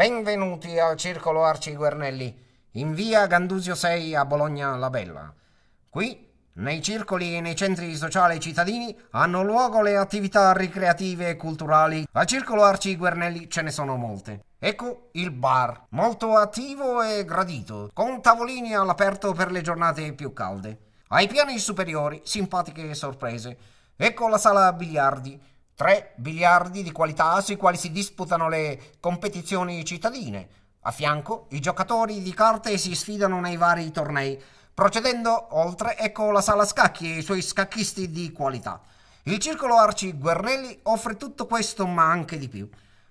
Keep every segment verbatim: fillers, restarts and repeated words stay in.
Benvenuti al Circolo Arci-Guernelli, in via Gandusio sei a Bologna la Bella. Qui, nei circoli e nei centri sociali cittadini, hanno luogo le attività ricreative e culturali. Al Circolo Arci-Guernelli ce ne sono molte. Ecco il bar, molto attivo e gradito, con tavolini all'aperto per le giornate più calde. Ai piani superiori, simpatiche sorprese. Ecco la sala biliardi. Tre biliardi di qualità sui quali si disputano le competizioni cittadine. A fianco, i giocatori di carte si sfidano nei vari tornei. Procedendo oltre, ecco la sala scacchi e i suoi scacchisti di qualità. Il Circolo Arci-Guernelli offre tutto questo, ma anche di più.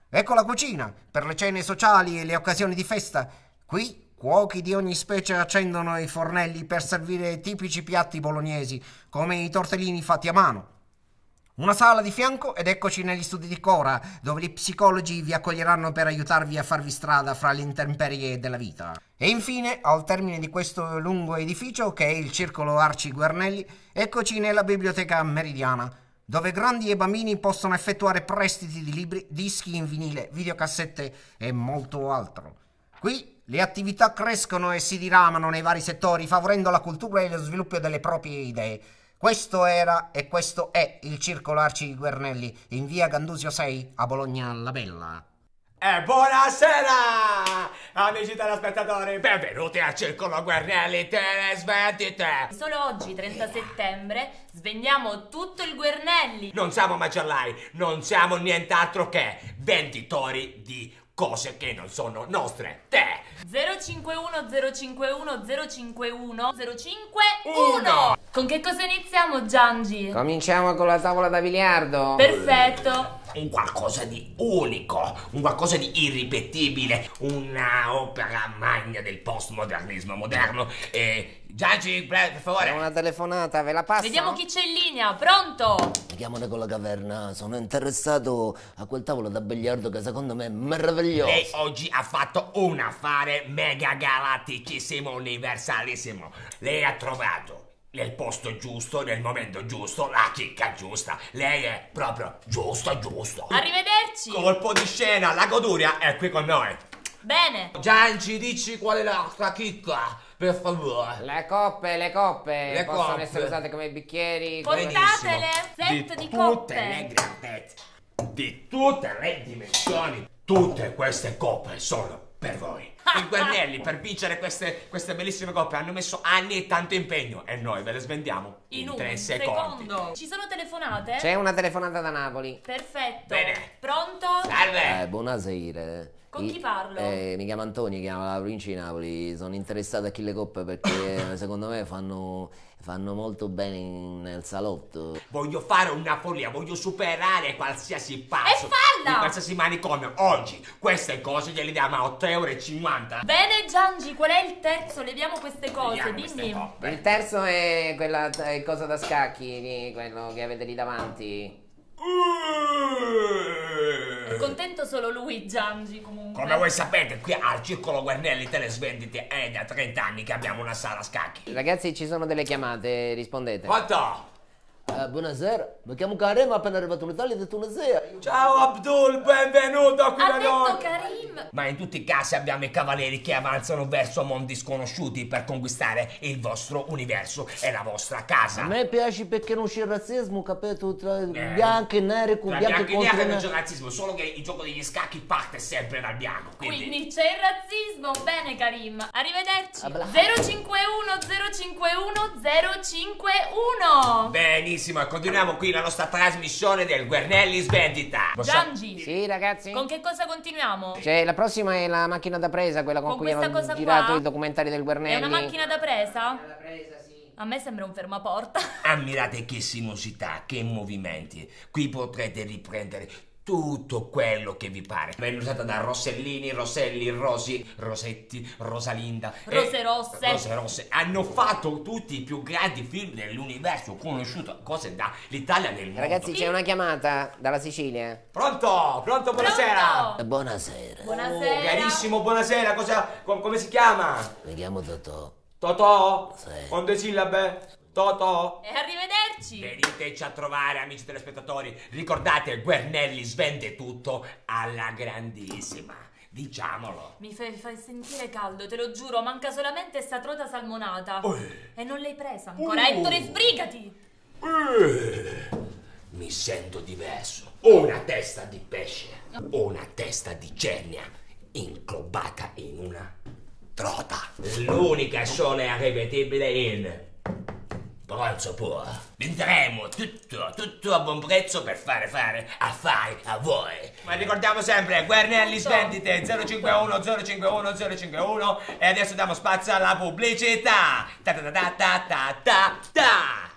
Ecco la cucina, per le cene sociali e le occasioni di festa. Qui cuochi di ogni specie accendono i fornelli per servire tipici piatti bolognesi, come i tortellini fatti a mano. Una sala di fianco ed eccoci negli studi di Cora, dove gli psicologi vi accoglieranno per aiutarvi a farvi strada fra le intemperie della vita. E infine, al termine di questo lungo edificio, che è il Circolo Arci-Guernelli, eccoci nella Biblioteca Meridiana, dove grandi e bambini possono effettuare prestiti di libri, dischi in vinile, videocassette e molto altro. Qui le attività crescono e si diramano nei vari settori, favorendo la cultura e lo sviluppo delle proprie idee. Questo era e questo è il Circolo Arci-Guernelli, in via Gandusio sei a Bologna la Bella. E buonasera, amici telespettatori, benvenuti al Circolo Guernelli Telesvendite. Solo oggi, trenta settembre, svendiamo tutto il Guernelli. Non siamo macellai, non siamo nient'altro che venditori di cose che non sono nostre. Te! zero cinque uno zero cinque uno zero cinque uno zero cinque uno. Con che cosa iniziamo, Giangi? Cominciamo con la tavola da biliardo. Perfetto. Un qualcosa di unico, un qualcosa di irripetibile, una opera magna del postmodernismo moderno. E Giangi, per favore. C'è una telefonata, ve la passo? Vediamo chi c'è in linea, pronto? Mi chiamano con la caverna, sono interessato a quel tavolo da biliardo che secondo me è meraviglioso. Lei oggi ha fatto un affare mega galatticissimo, universalissimo. Lei ha trovato nel posto giusto, nel momento giusto, la chicca giusta. Lei è proprio giusto, giusto. Arrivederci. Colpo di scena, la goduria è qui con noi. Bene. Giangi, dici qual è la nostra chicca, per favore. Le coppe, le coppe. Le possono coppe. essere usate come bicchieri. Portatele. Set di, di coppe. Tutte le grandezze, di tutte le dimensioni. Tutte queste coppe sono per voi. I Guernelli per vincere queste, queste bellissime coppe hanno messo anni e tanto impegno, e noi ve le svendiamo in, in tre secondi. Secondo. Ci sono telefonate? C'è una telefonata da Napoli. Perfetto. Bene. Pronto? Salve. Eh, buonasera. Con I, chi parlo? Eh, mi chiamo Antonio, mi chiamo la provincia di Napoli. Sono interessato a chi le coppe perché secondo me fanno, fanno molto bene in, nel salotto. Voglio fare una follia, voglio superare qualsiasi pazzo e falla! Di qualsiasi manicomio. Oggi queste cose gliele diamo a otto e cinquanta euro. Bene Giangi, qual è il terzo? Leviamo queste cose, dimmi. Il terzo è quella è cosa da scacchi, quello che avete lì davanti. È contento solo lui, Giangi, comunque. Come voi sapete, qui al Circolo Guernelli Telesvendite è da trent'anni che abbiamo una sala scacchi. Ragazzi, ci sono delle chiamate, rispondete. Quanto? Eh, buonasera, mi chiamo Karim, appena arrivato in Italia da Tunisia. Ciao Abdul, benvenuto qui da noi. Ha detto Karim. Ma in tutti i casi abbiamo i cavalieri che avanzano verso mondi sconosciuti per conquistare il vostro universo e la vostra casa. A me piace perché non c'è razzismo, capito? Tra eh. bianchi e neri, con bianchi e contro neri. Non c'è razzismo, solo che il gioco degli scacchi parte sempre dal bianco. Quindi, quindi c'è il razzismo, bene Karim. Arrivederci. zero cinque uno zero cinque uno zero cinque uno. Benissimo. Continuiamo qui la nostra trasmissione del Guernelli Svendita. Giangi. Sì ragazzi. Con che cosa continuiamo? Cioè la prossima è la macchina da presa, quella con, con cui hanno girato i documentari del Guernelli. È una macchina da presa? Una macchina da presa, sì. A me sembra un fermaporta. Ammirate che sinuosità, che movimenti. Qui potrete riprendere tutto quello che vi pare. Viene usata da Rossellini, Roselli, Rosi, Rosetti, Rosalinda, Rose Rosse. Rose Rosse. Hanno fatto tutti i più grandi film dell'universo, conosciuto cose dall'Italia nel mondo. Ragazzi, c'è una chiamata dalla Sicilia. Pronto? Pronto, buonasera. Pronto. Buonasera. Buonasera. Oh, carissimo, buonasera. Cosa, com come si chiama? Mi chiamo Totò. Totò? Sì. Con due sillabe? Totò. E arrivederci. Veniteci a trovare, amici telespettatori. Ricordate, Guernelli svende tutto alla grandissima. diciamolo. Mi fai, fai sentire caldo, te lo giuro, manca solamente sta trota salmonata. Oh. E non l'hai presa ancora, oh. Ettore, sbrigati! Eh. Mi sento diverso. Ho una testa di pesce, ho una testa di genna inclobata in una trota. L'unica sola irripetibile in... Bronzo puro. Vendremo tutto, tutto a buon prezzo per fare fare affari a voi. Ma ricordiamo sempre, Guernelli svendite zero cinquantuno zero cinquantuno zero cinquantuno. E adesso diamo spazio alla pubblicità. Ta ta ta ta ta ta ta.